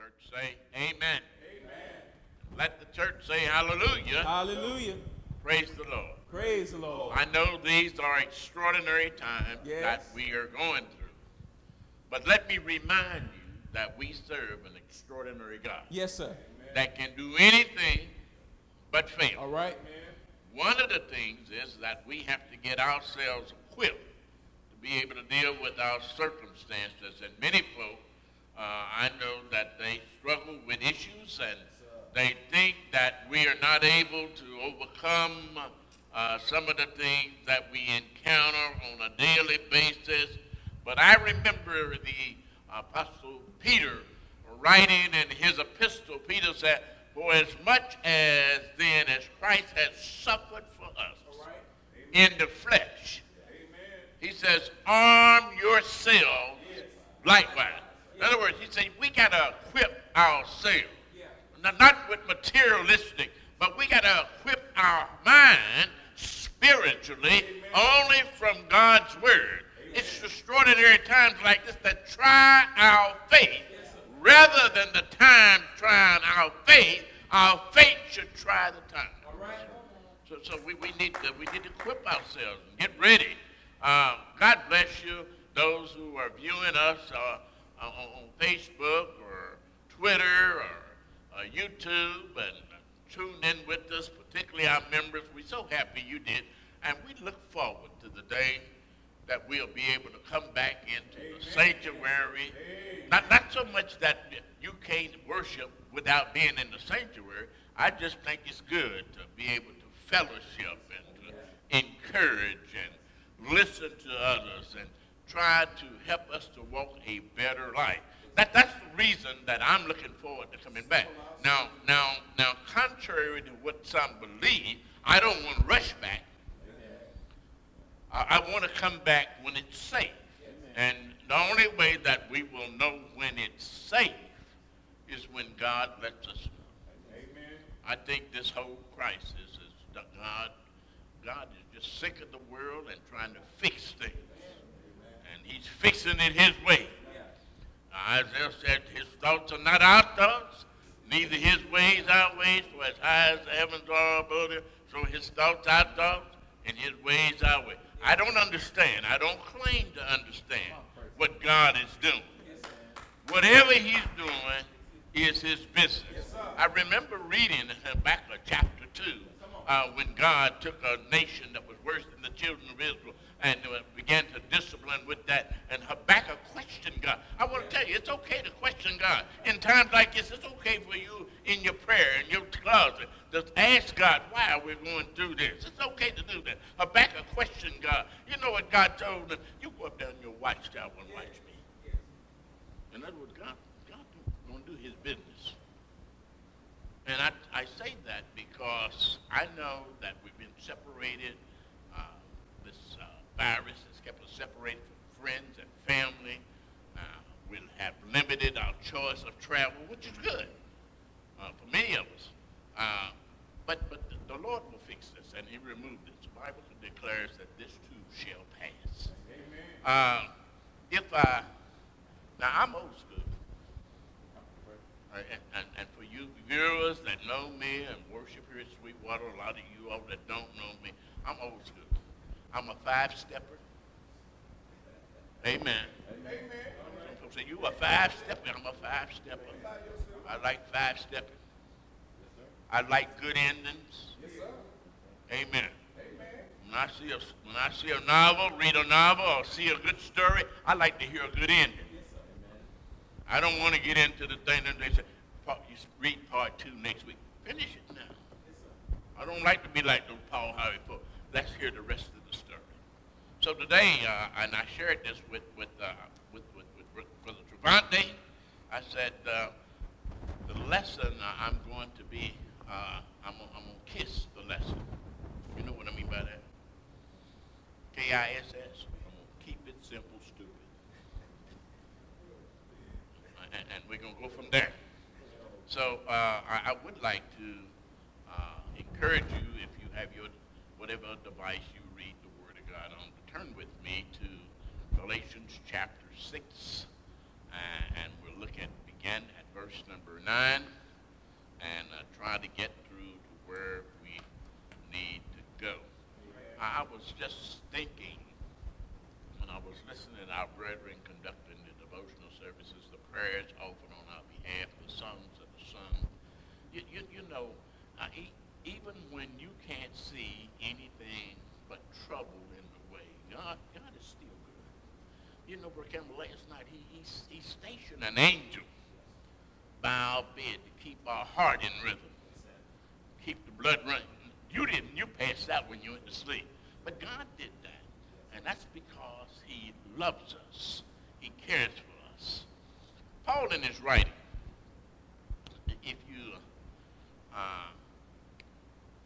church say amen. Amen. Let the church say hallelujah. Hallelujah. Praise the Lord. Praise the Lord. I know these are extraordinary times that we are going through. But let me remind you that we serve an extraordinary God. Yes, sir. Amen. That can do anything but fail. All right. Amen. One of the things is that we have to get ourselves equipped to be able to deal with our circumstances. And many folk, I know that they struggle with issues and they think that we are not able to overcome some of the things that we encounter on a daily basis. But I remember the Apostle Peter writing in his epistle, Peter said, "For as much as then as Christ has suffered for us in the flesh," he says, "arm yourselves likewise." In other words, he says, we got to equip ourselves, not with materialistic, but we got to equip our mind spiritually only from God's word. It's extraordinary times like this that try our faith. Rather than the time trying our faith should try the time. All right. So we need to equip ourselves and get ready. God bless you, those who are viewing us on Facebook or Twitter or YouTube and tuned in with us, particularly our members. We're so happy you did, and we look forward to the day that we'll be able to come back into the sanctuary. Not so much that you can't worship without being in the sanctuary. I just think it's good to be able to fellowship and to encourage and listen to others and try to help us to walk a better life. That's the reason that I'm looking forward to coming back. Now, contrary to what some believe, I don't want to rush back. I want to come back when it's safe. Amen. And the only way that we will know when it's safe is when God lets us know. Amen. I think this whole crisis is that God is just sick of the world and trying to fix things. Amen. And he's fixing it his way. Yeah. Isaiah said his thoughts are not our thoughts, neither his ways our ways, for as high as the heavens are above it, so his thoughts our thoughts, and his ways our ways. I don't understand. I don't claim to understand what God is doing. Yes, whatever he's doing is his business. Yes, I remember reading Habakkuk chapter 2 when God took a nation that was worse than the children of Israel and began to discipline with that. And Habakkuk questioned God. I want to tell you, it's okay to question God. In times like this, it's okay for you in your prayer, in your closet, to ask God, why are we going through this? It's okay to do that. Habakkuk questioned God. You know what God told him? You go up there in your watchtower and watch me. Yes. In other words, God going to do his business. And I say that because I know that we've been separated. This virus has kept us separated from friends and family. We'll have limited our choice of travel, which is good for many of us. But the Lord will fix this, and he removed it. The Bible declares that this too shall pass. Amen. Now I'm old school. And for you viewers that know me and worship here at Sweetwater, a lot of you all that don't know me, I'm old school. I'm a five-stepper. Amen. Amen. Some say, you a five-stepper? I'm a five-stepper. I like five-stepping. I like good endings. Yes, sir. Amen. Amen. When I see a novel, read a novel, or see a good story, I like to hear a good ending. Yes, sir. Amen. I don't want to get into the thing that they say, you read part 2 next week. Finish it now. Yes, sir. I don't like to be like those Paul Harvey folks. Let's hear the rest of the story. So today, and I shared this with Brother Trevonte, I said, the lesson I'm going to be, I'm going to kiss the lesson. You know what I mean by that? KISS. I'm going to keep it simple, stupid. And we're going to go from there. So I would like to encourage you, if you have your whatever device you read the Word of God on, to turn with me to Galatians chapter 6, and we'll look at, begin at verse verse number 9 and try to get through to where we need to go. I was just thinking when I was listening to our brethren conducting the devotional services, the prayers often on our behalf, the songs that are sung. You know, even when you can't see anything but trouble in the way, God is still good. You know, Brother last night, he stationed an angel by our bed to keep our heart in rhythm, keep the blood running. You didn't. You passed out when you went to sleep. But God did that, and that's because he loves us. He cares for us. Paul in his writing, if you,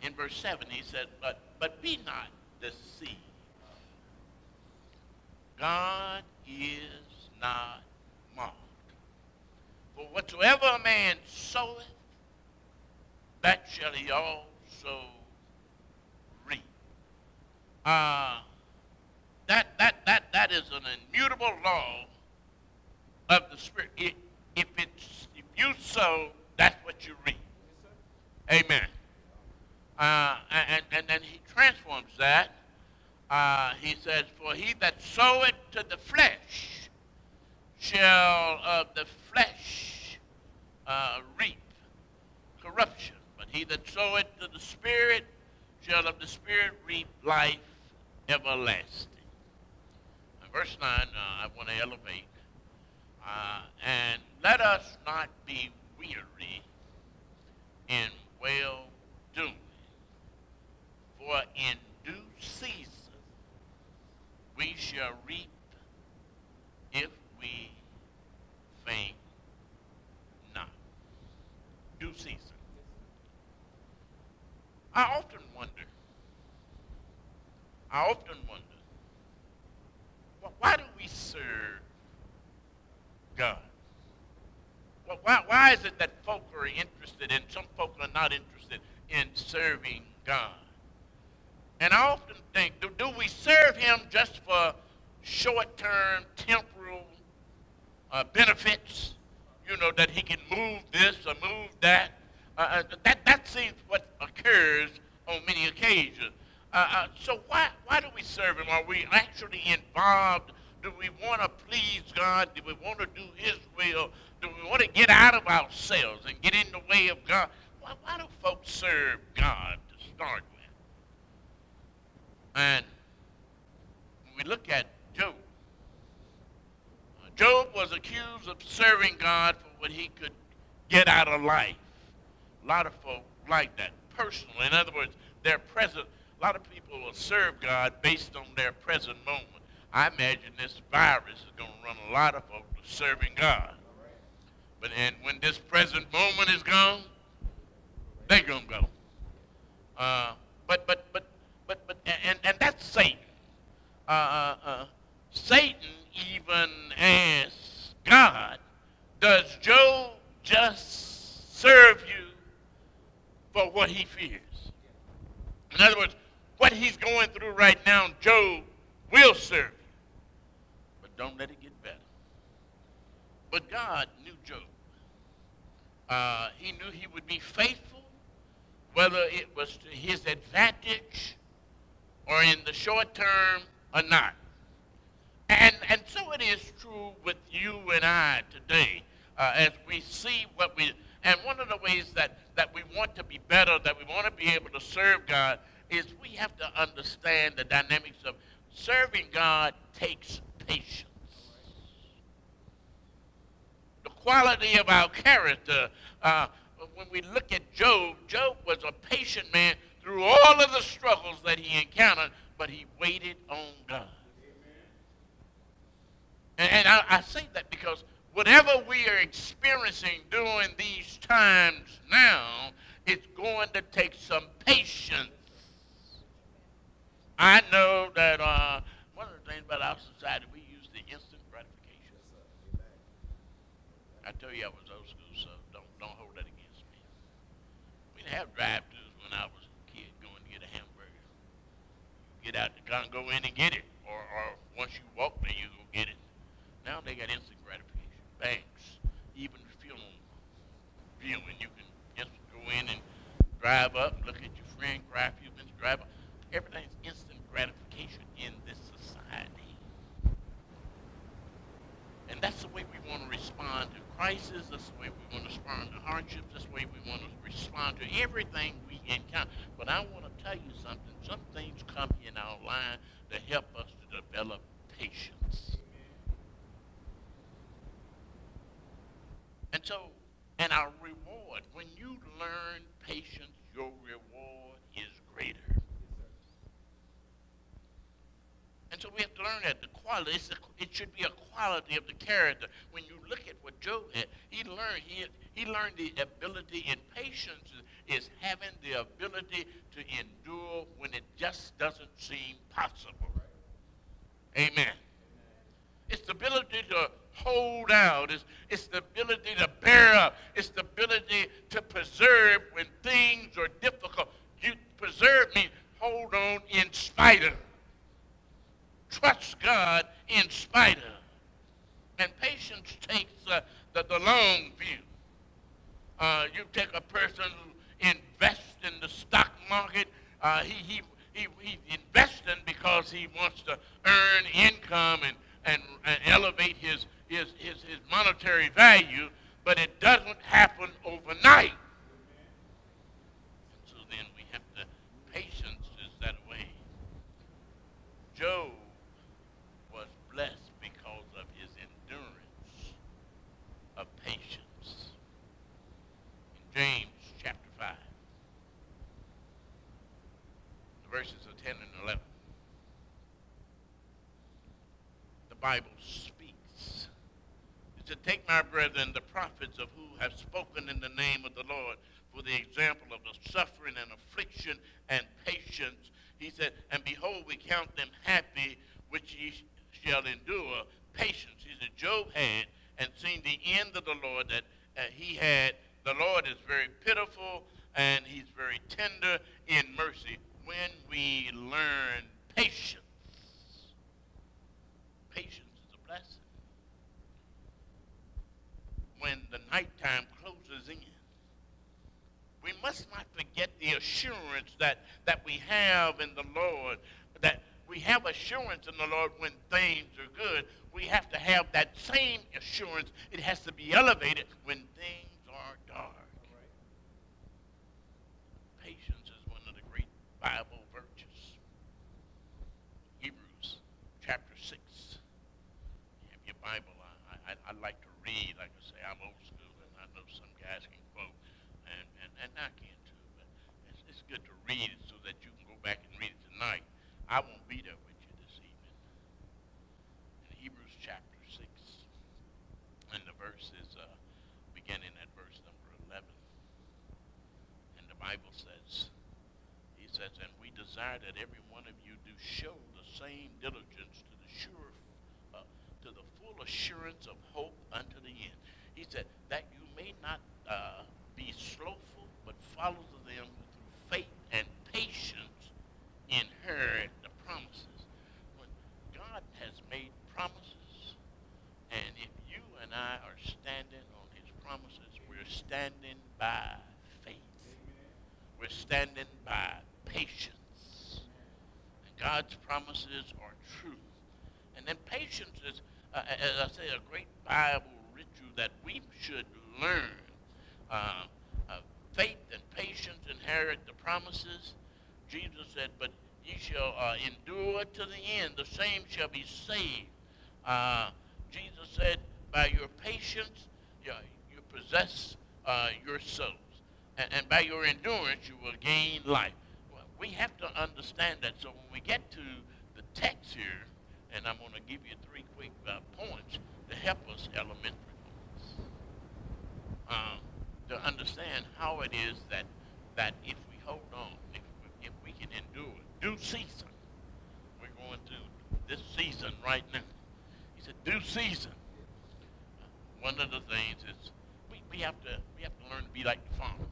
in verse 7, he said, but be not deceived. God is not mocked. For whatsoever a man soweth, that shall he also reap. That is an immutable law of the Spirit. If you sow, that's what you reap. Amen. And then he transforms that. He says, for he that soweth to the flesh shall of the flesh reap corruption. But he that soweth to the Spirit shall of the Spirit reap life everlasting. And verse 9, I want to elevate. And let us not be weary in well-doing, for in due season we shall reap if we faint not. Due season. I often wonder, well, why do we serve God? Well, why is it that folk are interested and some folk are not interested in serving God? And I often think, do we serve him just for short-term, temporal benefits? You know, that he can move this or move that. That seems what occurs on many occasions. So why do we serve him? Are we actually involved? Do we want to please God? Do we want to do his will? Do we want to get out of ourselves and get in the way of God? Why do folks serve God to start with? And when we look at Job, Job was accused of serving God for what he could get out of life. A lot of folk like that, personally. In other words, their present, a lot of people will serve God based on their present moment. I imagine this virus is going to run a lot of folk to serving God. And when this present moment is gone, they're going to go. But that's Satan. Satan even asks God, does Job just serve you for what he fears? In other words, what he's going through right now, Job will serve you. But don't let it get better. But God knew Job. He knew he would be faithful, whether it was to his advantage or in the short term or not. And so it is true with you and I today, as we see what we, and one of the ways that we want to be better, that we want to be able to serve God, is we have to understand the dynamics of serving God takes patience. The quality of our character, when we look at Job, Job was a patient man through all of the struggles that he encountered, but he waited on God. Amen. And I say that because whatever we are experiencing during these times now, it's going to take some patience. I know that one of the things about our society, we use the instant gratification. I tell you, I was old school, so don't hold that against me. We didn't have drive-thrus when I was get out the gun, go in and get it. Or once you walk there, you go get it. Now they got instant gratification. Banks, even funeral drive up, look at your friend, cry a few minutes, drive up. Everything's instant gratification in this society. And that's the way we want to respond to crisis. That's the way we want to respond to hardships. That's the way we want to respond to everything we encounter. But I want to tell you something. Some things come in our line to help us to develop patience. And so, and our reward, when you learn patience, your reward is greater. And so we have to learn that the quality, it should be a quality of the character. When you look at what Job had, he learned the ability, and patience is having the ability to endure when it just doesn't seem possible. Amen. Amen. It's the ability to hold out. It's the ability to bear up. It's the ability to preserve when things are difficult. You preserve means hold on in spite of. Trust God in spite of. And patience takes the long view. You take a person who invests in the stock market. He investing because he wants to earn income and elevate his monetary value, but it doesn't happen overnight. And so then we have to, patience is that way. Job was blessed because of his endurance of patience. In James chapter 5, the verses are 10 and 11. The Bible says, to take my brethren, the prophets of who have spoken in the name of the Lord, for the example of the suffering and affliction and patience. He said, and behold, we count them happy, which ye shall endure patience. He said, Job had and seen the end of the Lord that he had. The Lord is very pitiful, and he's very tender in mercy. When we learn patience, is a blessing. When the nighttime closes in, we must not forget the assurance that we have in the Lord, that we have assurance in the Lord when things are good. We have to have that same assurance. It has to be elevated when things are dark. Right. Patience is one of the great Bible virtues. Hebrews chapter 6. You have your Bible. I like to read. Like I say, I'm old school, and I know some guys can quote, and I can too, but it's good to read it so that you can go back and read it tonight. I won't be there with you this evening. In Hebrews chapter 6, and the verse is beginning at verse number 11. And the Bible says, he says, and we desire that every one of you do show the same diligence to the sure to the full assurance of hope unto the end. He said, that you may not be slothful, but follow them through faith and patience, inherit the promises. When God has made promises, and if you and I are standing on his promises, we're standing by faith. Amen. We're standing by patience. And God's promises are true. And then patience is, as I say, a great Bible ritual that we should learn. Faith and patience inherit the promises. Jesus said, but ye shall endure to the end. The same shall be saved. Jesus said, by your patience, you possess your souls. And by your endurance, you will gain life. Well, we have to understand that. So when we get to the text here, and I'm going to give you three quick points to help us, elementary points, to understand how it is that if we hold on, if we can endure due season. We're going through this season right now. He said, due season. One of the things is we have to learn to be like the farmer.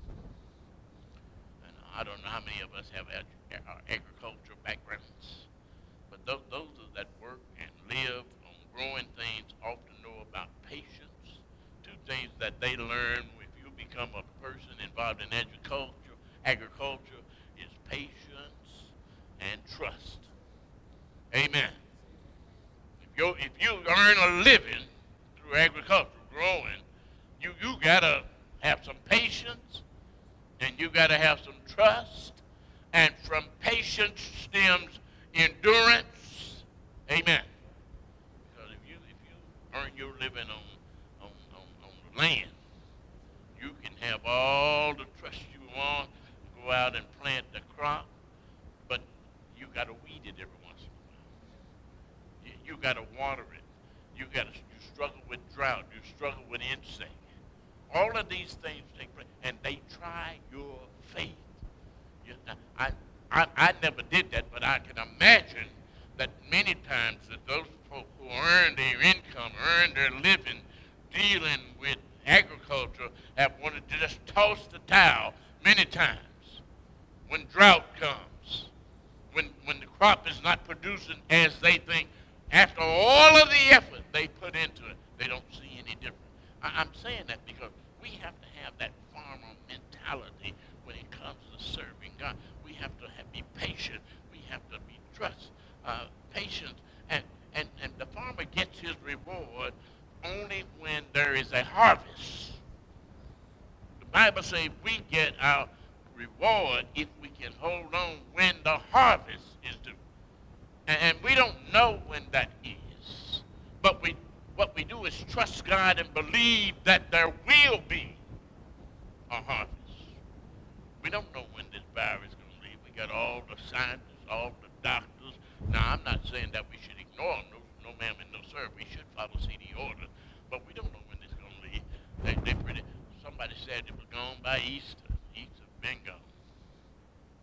And I don't know how many of us have agricultural backgrounds. But those that work and live on growing things often know about patience. Two things that they learn if you become a person involved in agriculture Agriculture is patience and trust. Amen. If you earn a living through agriculture, growing, you got to have some patience, and you got to have some trust, and from patience stems endurance. Amen. Because if you earn your living on the land, you can have all the trust you want to go out and plant the crop, but you got to weed it every once in a while. You got to water it. You struggle with drought. You struggle with insects. All of these things take place, and they try your faith. I never did that, but I can imagine that many times that those folk who earn their income, earn their living, dealing with agriculture, have wanted to just toss the towel many times. When drought comes, when the crop is not producing as they think, after all of the effort they put into it, they don't see any difference. I'm saying that because we have to have that farmer mentality when it comes to serving God. We have to be patient. We have to be patient. And the farmer gets his reward only when there is a harvest. The Bible says we get our reward if we can hold on when the harvest is due. And we don't know when that is. But what we do is trust God and believe that there will be a harvest. We don't know when this virus is going to leave. We got all the scientists, all the doctors. Now, I'm not saying that we should ignore them. No ma'am and no sir. We should follow CD orders. But we don't know when it's going to leave. Somebody said it was gone by Easter. Easter's been gone.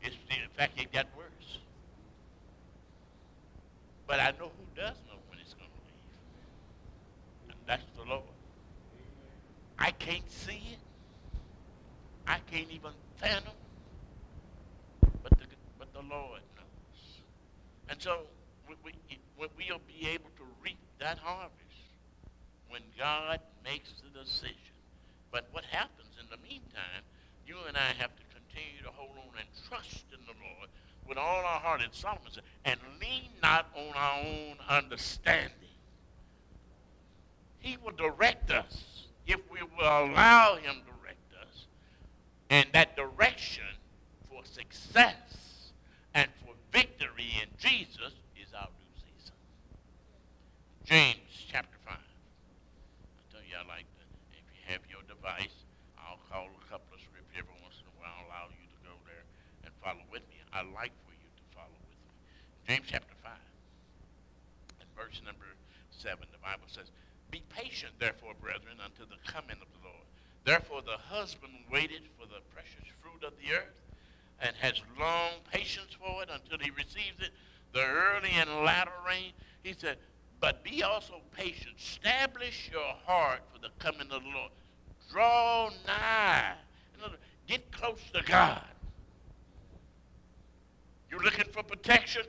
In fact, it got worse. But I know who does know when it's going to leave. And that's the Lord. I can't see it. I can't even fathom. But the Lord knows. And so we'll be able to reap that harvest when God makes the decision. But what happens in the meantime, you and I have to continue to hold on and trust in the Lord with all our heart. And Solomon said, and lean not on our own understanding. He will direct us if we will allow him to direct us. And that direction for success and for victory in Jesus is our due season. James chapter 5. I tell you, I like that. If you have your device, I'll call a couple of scriptures every once in a while. I'll allow you to go there and follow with me. I like for you to follow with me. James chapter 5 and verse number 7, the Bible says, be patient, therefore, brethren, unto the coming of the Lord. Therefore the husband waited for the precious fruit of the earth, and has long patience for it until he receives it, the early and latter rain. He said, but be also patient. Establish your heart for the coming of the Lord. Draw nigh. Get close to God. You're looking for protection?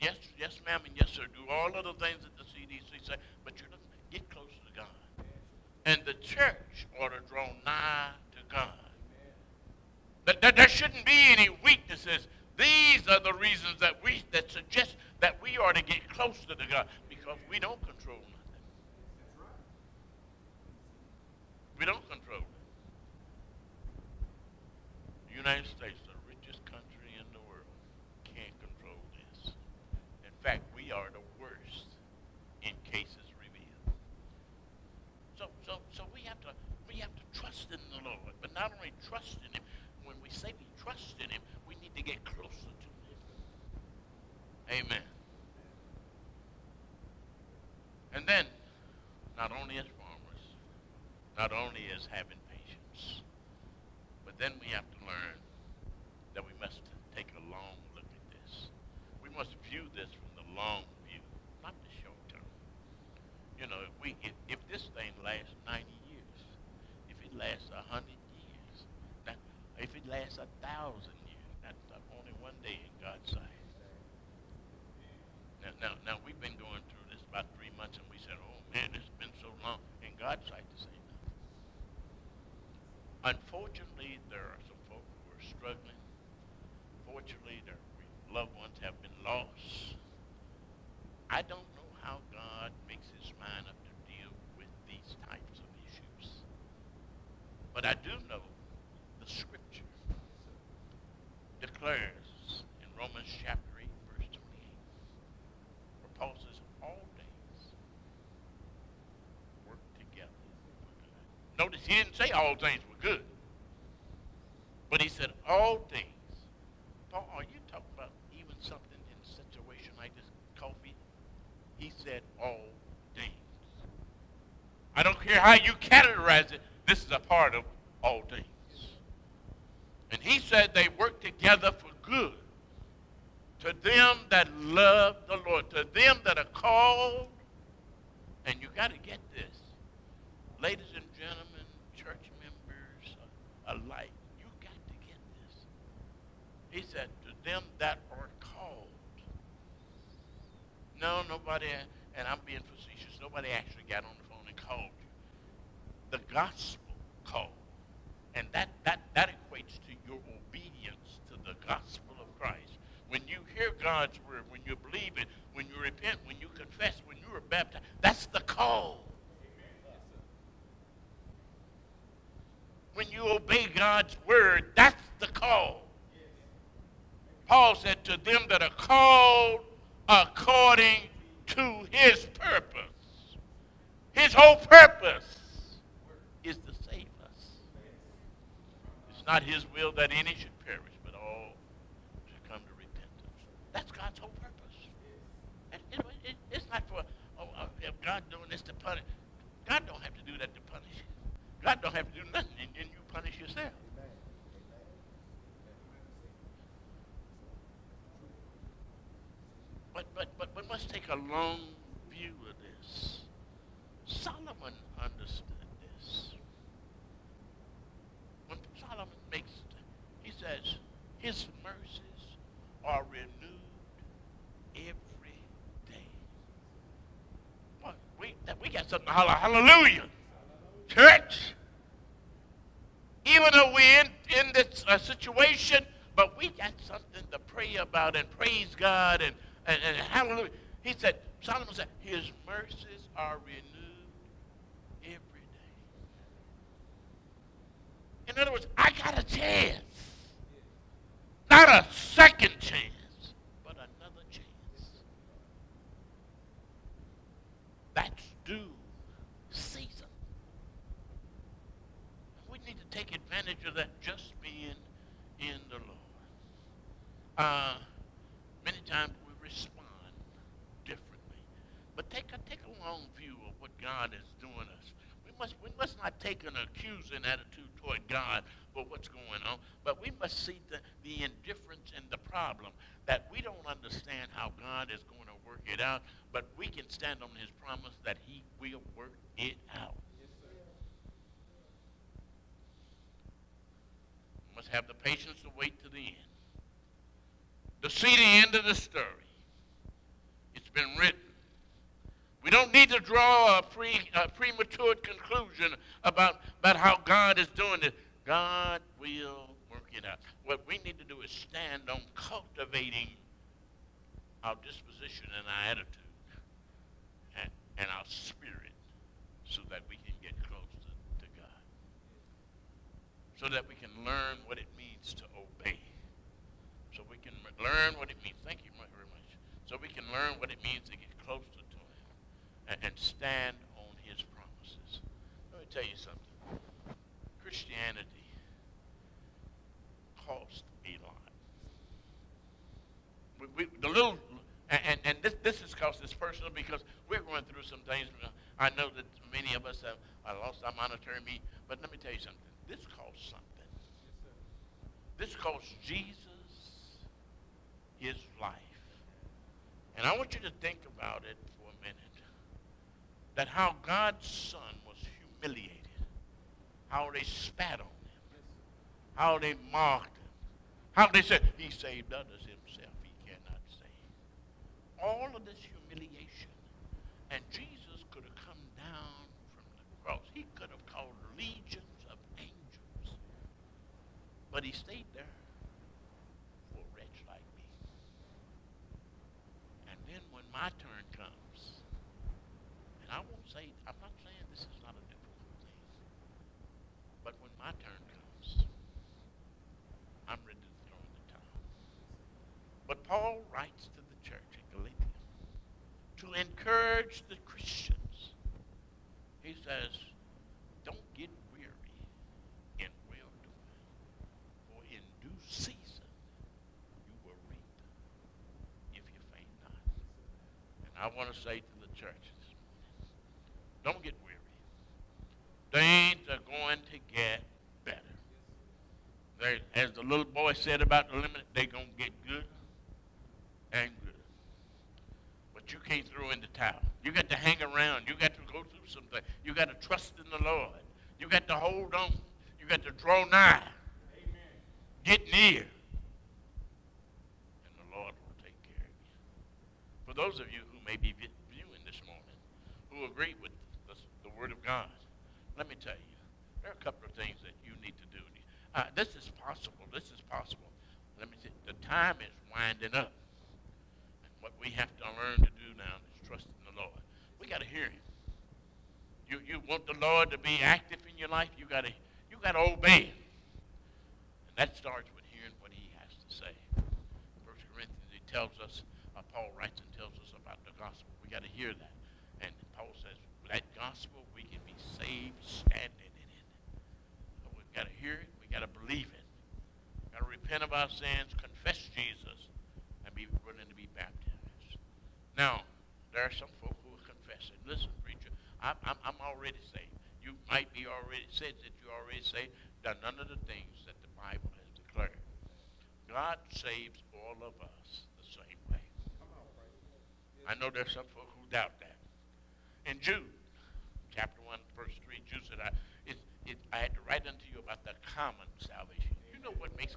Yes, ma'am, and yes, sir. Do all of the things that the CDC say, but you're looking, get close to God. And the church ought to draw nigh to God. There shouldn't be any weaknesses. These are the reasons that suggest that we ought to get closer to God, because we don't control nothing. That's right. We don't control it. The United States, the richest country in the world, can't control this. In fact, we are the worst in cases revealed. So we have to trust in the Lord, but not only trust in him. When we say we trust in him, we need to get closer to him. Amen. And then, not only as farmers, not only as having patience, but then we have to learn that we must take a long look at this. We must view this from the long view, not the short term. You know, if this thing lasts 90 years, if it lasts 100 years, if it lasts 1,000 years, that's only one day in God's sight. Now we've been going through this about 3 months, and we said, oh man, it's been so long. In God's sight, to say nothing. Unfortunately, there are some folk who are struggling unfortunately their loved ones have been lost. I don't know how God makes his mind up to deal with these types of issues. But I do know the scripture declares in Romans chapter 8, verse 28, where Paul says, all things work together for good. Notice he didn't say all things were good, but he said all things. Paul, are you talking about even something in a situation like this, Coffey? He said all things. I don't care how you categorize it, this is a part of all things. And he said they work together for good to them that love the Lord, to them that are called. And you got to get this. Ladies and gentlemen, church members alike, you got to get this. He said to them that are called. No, nobody, and I'm being facetious, nobody actually got on the phone and called you. The gospel called. And that equates to your obedience to the gospel of Christ. When you hear God's word, when you believe it, when you repent, when you confess, when you are baptized, that's the call. When you obey God's word, that's the call. Paul said to them that are called according to his purpose. His whole purpose is the not his will that any should perish, but all should come to repentance. That's God's whole purpose. And it's not for, if God doing this to punish. God don't have to do that to punish you. God don't have to do nothing, and then you punish yourself. But let's take a long view of this. Solomon understood this. When Solomon makes it, he says, his mercies are renewed every day. Boy, we got something to holler, hallelujah. Church, even though we're in this situation, but we got something to pray about and praise God and hallelujah. He said, Solomon said, his mercies are renewed every day. In other words, I got a chance. Not a second chance, but another chance. That's due season. We need to take advantage of that just being in the Lord. Many times we respond differently. But take a long view of what God is doing us. We must not take an accusing attitude toward God for what's going on, but we must see the indifference and the problem that we don't understand how God is going to work it out, but we can stand on his promise that he will work it out. Yes, we must have the patience to wait to the end, to see the end of the story. It's been written. We don't need to draw a premature conclusion about how God is doing it. God will work it out. What we need to do is stand on cultivating our disposition and our attitude and our spirit so that we can get close to God, so that we can learn what it means to obey, so we can learn what it means. Thank you very much. So we can learn what it means to get close to and stand on his promises. Let me tell you something. Christianity cost a lot. This is because it's personal, because we're going through some things. I know that many of us have lost our monetary means, but let me tell you something. This cost something. This cost Jesus his life. And I want you to think about it for a minute. That how God's son was humiliated, how they spat on him, how they mocked him, how they said, he saved others himself, he cannot save. All of this humiliation, and Jesus could have come down from the cross. He could have called legions of angels, but he stayed there for a wretch say, I'm not saying this is not a difficult thing, but when my turn comes, I'm ready to throw in the towel. But Paul writes to the church at Galatia to encourage the Christians. He says, don't get weary in well-doing, for in due season you will reap if you faint not. And I want to say to the church, don't get weary. Things are going to get better. As the little boy said about the limit, they're going to get good and good. But you can't throw in the towel. You got to hang around. You got to go through something. You got to trust in the Lord. You got to hold on. You got to draw nigh. Amen. Get near. And the Lord will take care of you. For those of you who may be viewing this morning, who agree with the Word of God, let me tell you, there are a couple of things that you need to do. This is possible. This is possible. Let me say, the time is winding up. And what we have to learn to do now is trust in the Lord. We got to hear Him. You want the Lord to be active in your life? You got to obey Him. And that starts with hearing what He has to say. 1 Corinthians, he tells us, Paul writes and tells us about the gospel. We got to hear that. And Paul says, with that gospel, we can be saved standing in it. So we've got to hear it. We've got to believe it. We've got to repent of our sins, confess Jesus, and be willing to be baptized. Now, there are some folk who are confessing. Listen, preacher, I'm already saved. You might be already said that you already saved. Done none of the things that the Bible has declared. God saves all of us the same way. I know there's some folk who doubt that. In Jude, chapter 1, verse 3, Jude said, I had to write unto you about the common salvation. Do you know what makes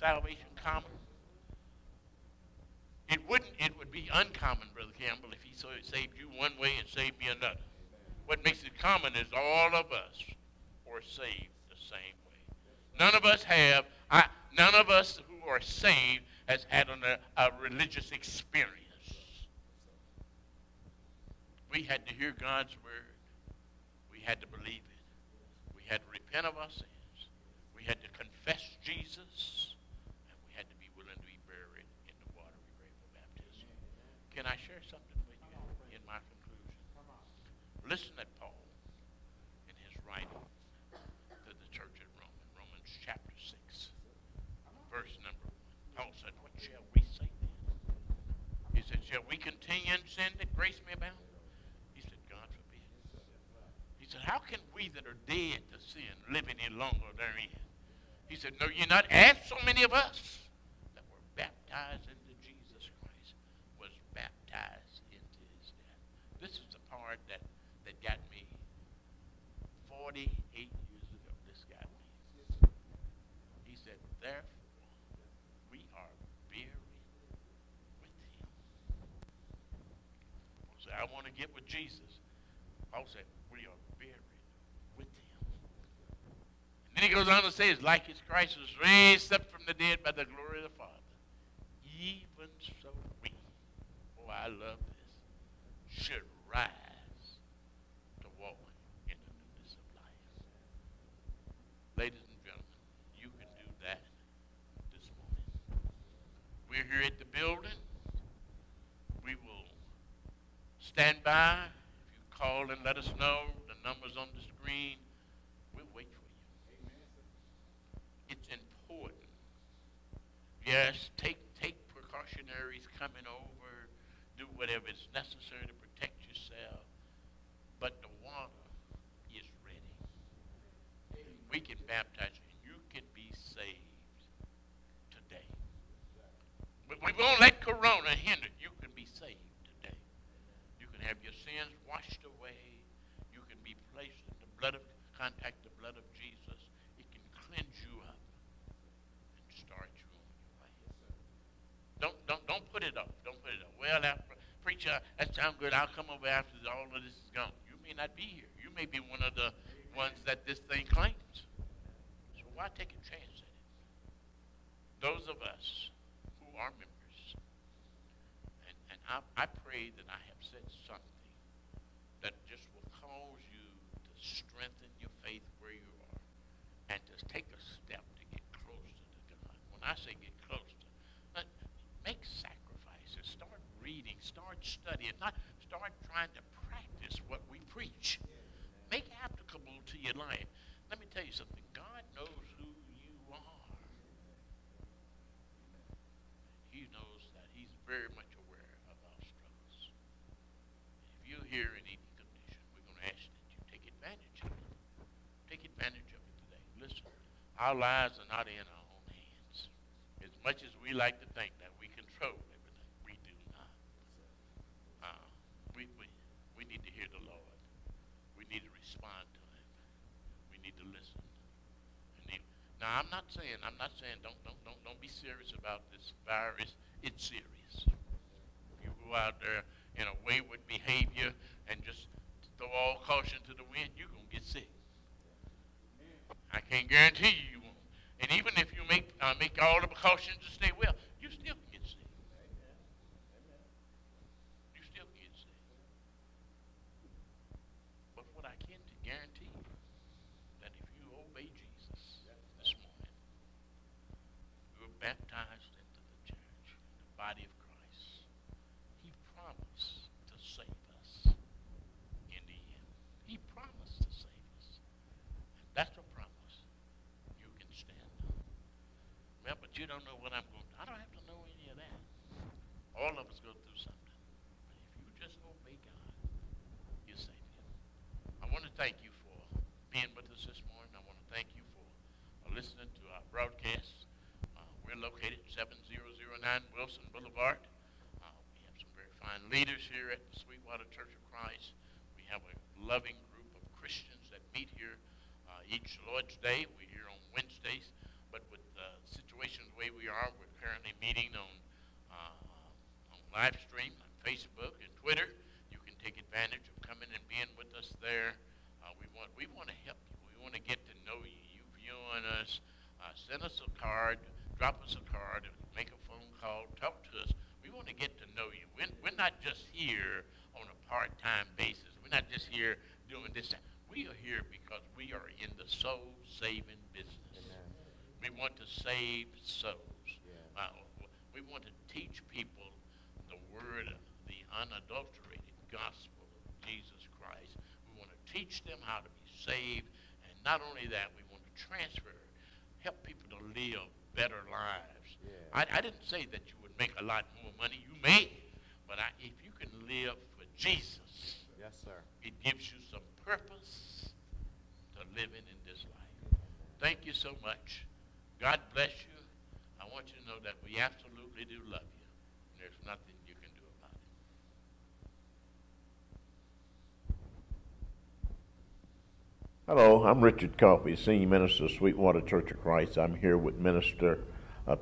salvation common? It would be uncommon, Brother Campbell, if he saved you one way and saved me another. What makes it common is all of us are saved the same way. None of us who are saved has had a religious experience. We had to hear God's word. We had to believe it. We had to repent of our sins. We had to confess Jesus. And we had to be willing to be buried in the watery grave of baptism. Can I share something with you in my conclusion? Listen at Paul in his writing to the church at Rome, in Romans chapter 6, verse number 1. Paul said, what shall we say then? He said, shall we continue in sin that grace may abound? He said, how can we that are dead to sin live any longer therein? He said, no, you're not. As so many of us that were baptized into Jesus Christ was baptized into His death. This is the part that got me 48 years ago. This got me. He said, therefore, we are buried with Him. Paul said, I want to get with Jesus. Paul said, we are buried with Him. And then he goes on to say, as like as Christ was raised up from the dead by the glory of the Father, even so we, oh, I love this, should rise to walk in the newness of life. Ladies and gentlemen, you can do that this morning. We're here at the building. We will stand by. Call and let us know. The number's on the screen. We'll wait for you. Amen. It's important. Yes, take precautionaries coming over. Do whatever is necessary to protect yourself. But the water is ready. Amen. We can baptize you. You can be saved today. We won't let Corona hinder you. You can be saved. Have your sins washed away. You can be placed in the blood of, contact the blood of Jesus. It can cleanse you up and start you on your way. Don't put it off. Don't put it off. Well, after, preacher, that sounds good. I'll come over after all of this is gone. You may not be here. You may be one of the ones that this thing claims. So why take a chance at it? Those of us who are members, and I pray that I have said something trying to practice what we preach. Make applicable to your life. Let me tell you something. God knows who you are. He knows that. He's very much aware of our struggles. If you're here in any condition, we're going to ask that you take advantage of it. Take advantage of it today. Listen, our lives are not in our own hands. As much as we like to think that we control everything, we do not. We need to hear the Lord. We need to respond to Him. We need to listen. Now, I'm not saying don't be serious about this virus. It's serious. If you go out there in a wayward behavior and just throw all caution to the wind, you're going to get sick. I can't guarantee you won't. And even if you make all the precautions to stay well, you still can get sick. You still can get sick. But what I can guarantee you, that if you obey Jesus this morning, you are baptized into the church, the body of Christ. He promised to save us in the end. He promised to save us. That's a but you don't know what I'm going to do. I don't have to know any of that. All of us go through something. But if you just obey God, you're saved. I want to thank you for being with us this morning. I want to thank you for listening to our broadcast. We're located at 7009 Wilson Boulevard. We have some very fine leaders here at the Sweetwater Church of Christ. We have a loving group of Christians that meet here each Lord's Day. We're here on Wednesdays. But with situations the way we are, we're currently meeting on live stream, on Facebook and Twitter. You can take advantage of coming and being with us there. We want to help you. We want to get to know you. You viewing us, send us a card, drop us a card, make a phone call, talk to us. We want to get to know you. We're not just here on a part-time basis. We're not just here doing this. We are here because we are in the soul-saving business. Amen. We want to save souls. Yeah. We want to teach people the word of the unadulterated gospel of Jesus Christ. We want to teach them how to be saved. And not only that, we want to help people to live better lives. Yeah. I didn't say that you would make a lot more money. You may. But if you can live for Jesus, yes, sir, it gives you some purpose to living in this life. Thank you so much. God bless you. I want you to know that we absolutely do love you. And there's nothing you can do about it. Hello, I'm Richard Coffey, Senior Minister of Sweetwater Church of Christ. I'm here with Minister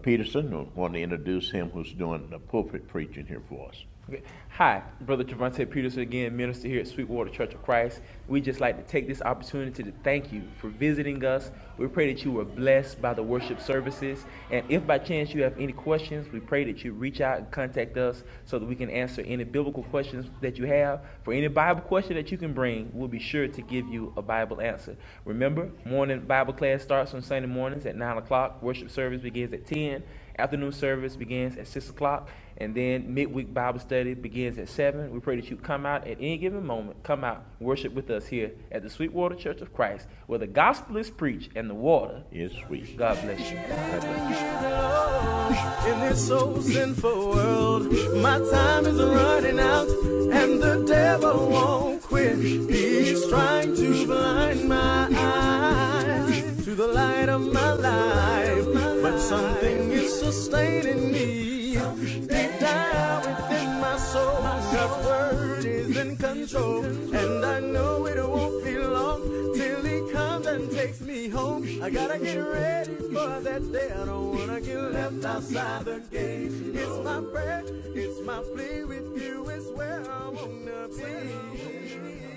Peterson. I want to introduce him, who's doing the pulpit preaching here for us. Okay. Hi, Brother Trevonte Peterson again, minister here at Sweetwater Church of Christ. We just like to take this opportunity to thank you for visiting us. We pray that you were blessed by the worship services. And if by chance you have any questions, we pray that you reach out and contact us so that we can answer any biblical questions that you have. For any Bible question that you can bring, we'll be sure to give you a Bible answer. Remember, morning Bible class starts on Sunday mornings at 9 o'clock. Worship service begins at 10. Afternoon service begins at 6 o'clock, and then midweek Bible study begins at 7. We pray that you come out at any given moment. Come out, worship with us here at the Sweetwater Church of Christ, where the gospel is preached and the water is sweet. God bless you. In this so sinful world, my time is running out, and the devil won't quit. He's trying to blind my eyes to the light of my life. But something is sustaining me. Deep down within my soul, God's word is in control. And I know it won't be long till He comes and takes me home. I gotta get ready for that day. I don't wanna get left outside the gate. It's my prayer, it's my plea with you, it's where I wanna be.